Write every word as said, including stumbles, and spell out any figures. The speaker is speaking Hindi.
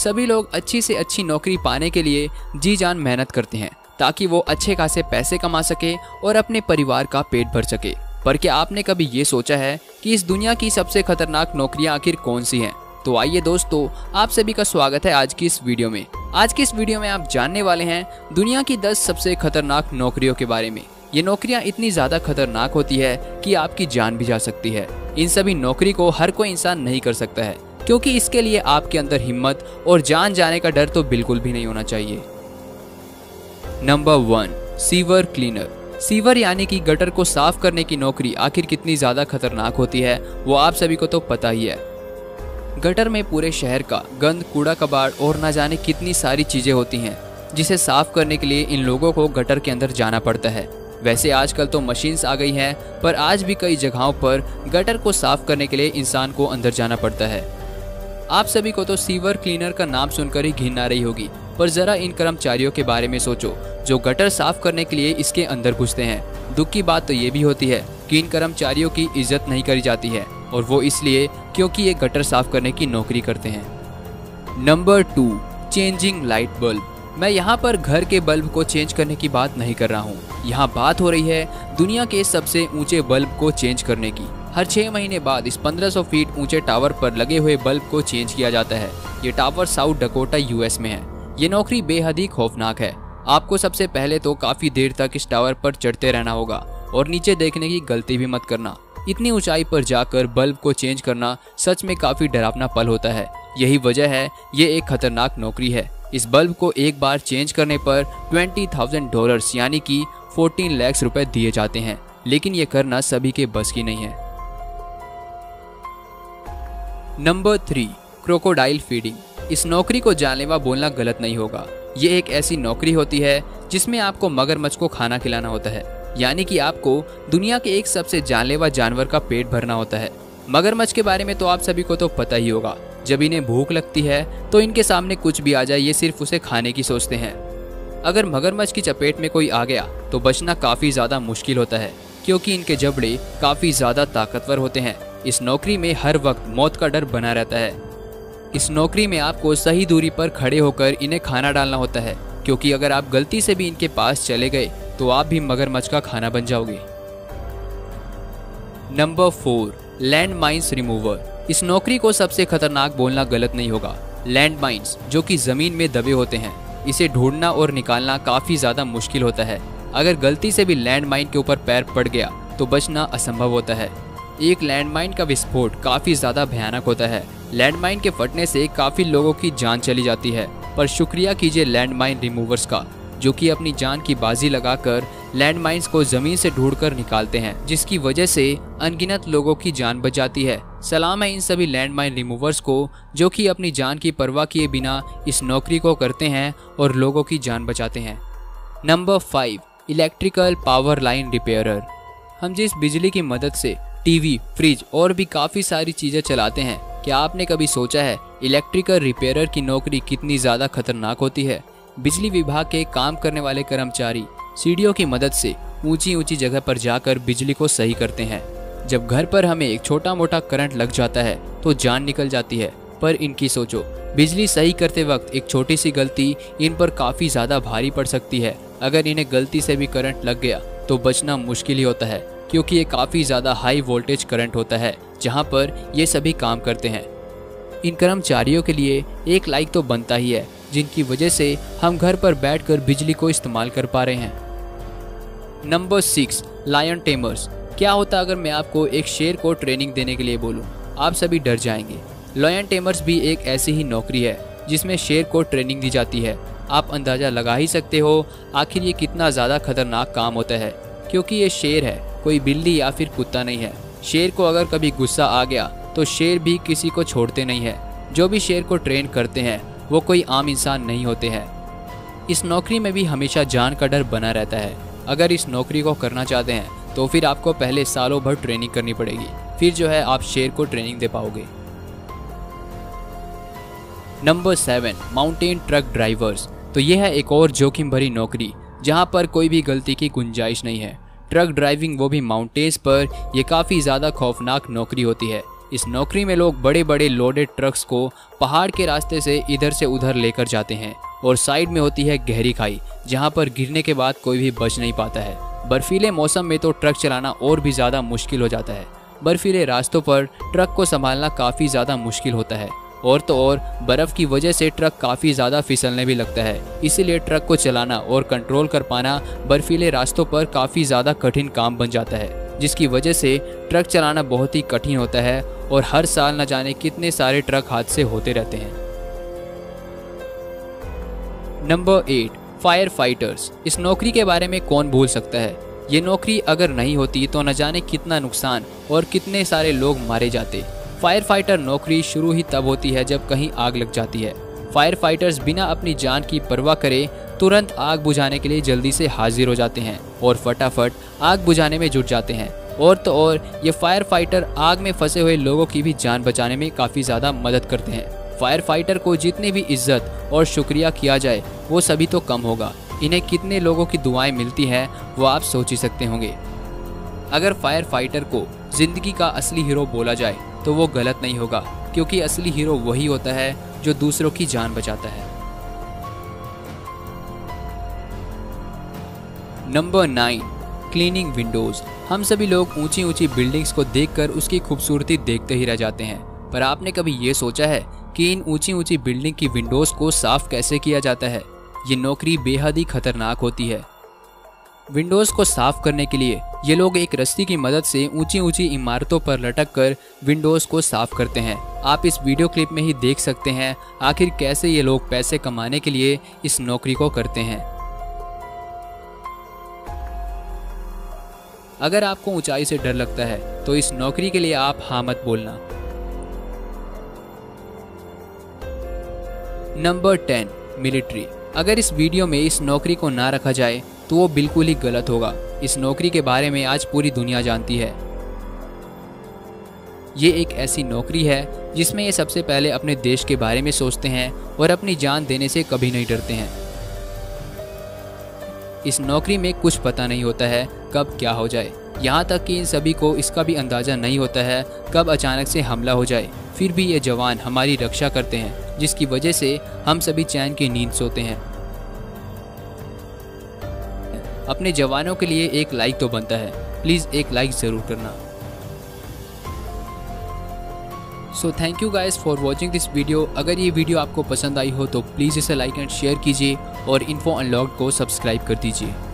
सभी लोग अच्छी से अच्छी नौकरी पाने के लिए जी जान मेहनत करते हैं ताकि वो अच्छे खासे पैसे कमा सके और अपने परिवार का पेट भर सके। पर क्या आपने कभी ये सोचा है कि इस दुनिया की सबसे खतरनाक नौकरियां आखिर कौन सी हैं? तो आइए दोस्तों, आप सभी का स्वागत है आज की इस वीडियो में। आज की इस वीडियो में आप जानने वाले हैं दुनिया की दस सबसे खतरनाक नौकरियों के बारे में। ये नौकरियां इतनी ज़्यादा खतरनाक होती है कि आपकी जान भी जा सकती है। इन सभी नौकरी को हर कोई इंसान नहीं कर सकता है, क्योंकि इसके लिए आपके अंदर हिम्मत और जान जाने का डर तो बिल्कुल भी नहीं होना चाहिए। Number one, sewer cleaner. Sewer यानी कि गटर को साफ करने की नौकरी आखिर कितनी ज़्यादा खतरनाक होती है वो आप सभी को तो पता ही है। गटर में पूरे शहर का गंद, कूड़ा कबाड़ और ना जाने कितनी सारी चीज़ें होती हैं जिसे साफ करने के लिए इन लोगों को गटर के अंदर जाना पड़ता है। वैसे आजकल तो मशीन्स आ गई हैं, पर आज भी कई जगहों पर गटर को साफ करने के लिए इंसान को अंदर जाना पड़ता है। आप सभी को तो सीवर क्लीनर का नाम सुनकर ही घिन आ रही होगी, पर ज़रा इन कर्मचारियों के बारे में सोचो जो गटर साफ करने के लिए इसके अंदर घुसते हैं। दुख की बात तो ये भी होती है कि इन कर्मचारियों की इज्जत नहीं करी जाती है, और वो इसलिए क्योंकि ये गटर साफ करने की नौकरी करते हैं। Number two, changing light bulb. मैं यहाँ पर घर के बल्ब को चेंज करने की बात नहीं कर रहा हूँ, यहाँ बात हो रही है दुनिया के सबसे ऊंचे बल्ब को चेंज करने की। हर छः महीने बाद इस पंद्रह सौ फीट ऊंचे टावर पर लगे हुए बल्ब को चेंज किया जाता है। ये टावर साउथ डकोटा यूएस में है। ये नौकरी बेहद ही खौफनाक है। आपको सबसे पहले तो काफ़ी देर तक इस टावर पर चढ़ते रहना होगा और नीचे देखने की गलती भी मत करना। इतनी ऊंचाई पर जाकर बल्ब को चेंज करना सच में काफ़ी डरावना पल होता है। यही वजह है ये एक खतरनाक नौकरी है। इस बल्ब को एक बार चेंज करने पर ट्वेंटी थाउजेंड डॉलर्स यानी कि चौदह लाख रुपए दिए जाते हैं, लेकिन ये करना सभी के बस की नहीं है। Number three, crocodile feeding. इस नौकरी को जानलेवा बोलना गलत नहीं होगा। ये एक ऐसी नौकरी होती है जिसमें आपको मगरमच्छ को खाना खिलाना होता है, यानी कि आपको दुनिया के एक सबसे जानलेवा जानवर का पेट भरना होता है। मगरमच्छ के बारे में तो आप सभी को तो पता ही होगा, जब इन्हें भूख लगती है तो इनके सामने कुछ भी आ जाए ये सिर्फ उसे खाने की सोचते हैं। अगर मगरमच्छ की चपेट में कोई आ गया तो बचना काफ़ी ज़्यादा मुश्किल होता है, क्योंकि इनके जबड़े काफ़ी ज़्यादा ताकतवर होते हैं। इस नौकरी में हर वक्त मौत का डर बना रहता है। इस नौकरी में आपको सही दूरी पर खड़े होकर इन्हें खाना डालना होता है, क्योंकि अगर आप गलती से भी इनके पास चले गए तो आप भी मगरमच्छ का खाना बन जाओगे। Number four, land mines remover. इस नौकरी को सबसे खतरनाक बोलना गलत नहीं होगा। लैंड माइंस जो कि ज़मीन में दबे होते हैं, इसे ढूंढना और निकालना काफ़ी ज़्यादा मुश्किल होता है। अगर गलती से भी लैंड माइन के ऊपर पैर पड़ गया तो बचना असंभव होता है। एक लैंड माइन का विस्फोट काफ़ी ज़्यादा भयानक होता है। लैंड माइन के फटने से काफ़ी लोगों की जान चली जाती है, पर शुक्रिया कीजिए लैंड माइन रिमूवर्स का, जो कि अपनी जान की बाजी लगाकर लैंड माइंस को ज़मीन से ढूंढकर निकालते हैं, जिसकी वजह से अनगिनत लोगों की जान बच जाती है। सलाम है इन सभी लैंड माइन रिमूवर्स को जो कि अपनी जान की परवाह किए बिना इस नौकरी को करते हैं और लोगों की जान बचाते हैं। Number five, electrical power line repairer. हम जिस बिजली की मदद से टीवी, फ्रिज और भी काफ़ी सारी चीज़ें चलाते हैं, क्या आपने कभी सोचा है इलेक्ट्रिकल रिपेयरर की नौकरी कितनी ज़्यादा खतरनाक होती है? बिजली विभाग के काम करने वाले कर्मचारी सीढ़ियों की मदद से ऊंची ऊंची जगह पर जाकर बिजली को सही करते हैं। जब घर पर हमें एक छोटा मोटा करंट लग जाता है तो जान निकल जाती है, पर इनकी सोचो बिजली सही करते वक्त एक छोटी सी गलती इन पर काफ़ी ज़्यादा भारी पड़ सकती है। अगर इन्हें गलती से भी करंट लग गया तो बचना मुश्किल ही होता है, क्योंकि ये काफ़ी ज़्यादा हाई वोल्टेज करंट होता है जहाँ पर ये सभी काम करते हैं। इन कर्मचारियों के लिए एक लाइक तो बनता ही है, जिनकी वजह से हम घर पर बैठकर बिजली को इस्तेमाल कर पा रहे हैं। Number six, lion tamers. क्या होता अगर मैं आपको एक शेर को ट्रेनिंग देने के लिए बोलूं? आप सभी डर जाएंगे। लायन टेमर्स भी एक ऐसी ही नौकरी है जिसमें शेर को ट्रेनिंग दी जाती है। आप अंदाज़ा लगा ही सकते हो आखिर ये कितना ज़्यादा खतरनाक काम होता है, क्योंकि ये शेर है, कोई बिल्ली या फिर कुत्ता नहीं है। शेर को अगर कभी गुस्सा आ गया तो शेर भी किसी को छोड़ते नहीं है। जो भी शेर को ट्रेन करते हैं वो कोई आम इंसान नहीं होते हैं। इस नौकरी में भी हमेशा जान का डर बना रहता है। अगर इस नौकरी को करना चाहते हैं तो फिर आपको पहले सालों भर ट्रेनिंग करनी पड़ेगी, फिर जो है आप शेर को ट्रेनिंग दे पाओगे। Number seven, mountain truck drivers. तो यह है एक और जोखिम भरी नौकरी जहां पर कोई भी गलती की गुंजाइश नहीं है। ट्रक ड्राइविंग, वो भी माउंटेन्स पर, यह काफ़ी ज़्यादा खौफनाक नौकरी होती है। इस नौकरी में लोग बड़े बड़े लोडेड ट्रक्स को पहाड़ के रास्ते से इधर से उधर लेकर जाते हैं और साइड में होती है गहरी खाई जहां पर गिरने के बाद कोई भी बच नहीं पाता है। बर्फीले मौसम में तो ट्रक चलाना और भी ज़्यादा मुश्किल हो जाता है। बर्फीले रास्तों पर ट्रक को संभालना काफ़ी ज़्यादा मुश्किल होता है और तो और बर्फ़ की वजह से ट्रक काफ़ी ज़्यादा फिसलने भी लगता है। इसीलिए ट्रक को चलाना और कंट्रोल कर पाना बर्फीले रास्तों पर काफ़ी ज़्यादा कठिन काम बन जाता है, जिसकी वजह से ट्रक चलाना बहुत ही कठिन होता है और हर साल न जाने कितने सारे ट्रक हादसे होते रहते हैं। Number eight, fire fighters. इस नौकरी के बारे में कौन भूल सकता है। ये नौकरी अगर नहीं होती तो न जाने कितना नुकसान और कितने सारे लोग मारे जाते। फायर फाइटर नौकरी शुरू ही तब होती है जब कहीं आग लग जाती है। फायर फाइटर्स बिना अपनी जान की परवाह करे तुरंत आग बुझाने के लिए जल्दी से हाजिर हो जाते हैं और फटाफट आग बुझाने में जुट जाते हैं। और तो और ये फायर फाइटर आग में फंसे हुए लोगों की भी जान बचाने में काफ़ी ज़्यादा मदद करते हैं। फायर फाइटर को जितनी भी इज्जत और शुक्रिया किया जाए वो सभी तो कम होगा। इन्हें कितने लोगों की दुआएं मिलती हैं वो आप सोच ही सकते होंगे। अगर फायर फाइटर को जिंदगी का असली हीरो बोला जाए तो वो गलत नहीं होगा, क्योंकि असली हीरो वही होता है जो दूसरों की जान बचाता है। Number nine, cleaning windows. हम सभी लोग ऊंची ऊंची बिल्डिंग्स को देखकर उसकी खूबसूरती देखते ही रह जाते हैं, पर आपने कभी ये सोचा है कि इन ऊंची ऊंची बिल्डिंग की विंडोज़ को साफ कैसे किया जाता है। ये नौकरी बेहद ही खतरनाक होती है। विंडोज़ को साफ करने के लिए ये लोग एक रस्सी की मदद से ऊंची ऊंची इमारतों पर लटककर विंडोज़ को साफ करते हैं। आप इस वीडियो क्लिप में ही देख सकते हैं आखिर कैसे ये लोग पैसे कमाने के लिए इस नौकरी को करते हैं। अगर आपको ऊंचाई से डर लगता है तो इस नौकरी के लिए आप हाँ मत बोलना। Number ten, military. अगर इस वीडियो में इस नौकरी को ना रखा जाए तो वो बिल्कुल ही गलत होगा। इस नौकरी के बारे में आज पूरी दुनिया जानती है। ये एक ऐसी नौकरी है जिसमें ये सबसे पहले अपने देश के बारे में सोचते हैं और अपनी जान देने से कभी नहीं डरते हैं। इस नौकरी में कुछ पता नहीं होता है कब क्या हो जाए, यहाँ तक कि इन सभी को इसका भी अंदाज़ा नहीं होता है कब अचानक से हमला हो जाए। फिर भी ये जवान हमारी रक्षा करते हैं, जिसकी वजह से हम सभी चैन की नींद सोते हैं। अपने जवानों के लिए एक लाइक तो बनता है, प्लीज़ एक लाइक ज़रूर करना। So thank you guys for watching this video. अगर ये वीडियो आपको पसंद आई हो तो प्लीज़ इसे लाइक एंड शेयर कीजिए और इन्फो अनलॉक्ड को सब्सक्राइब कर दीजिए।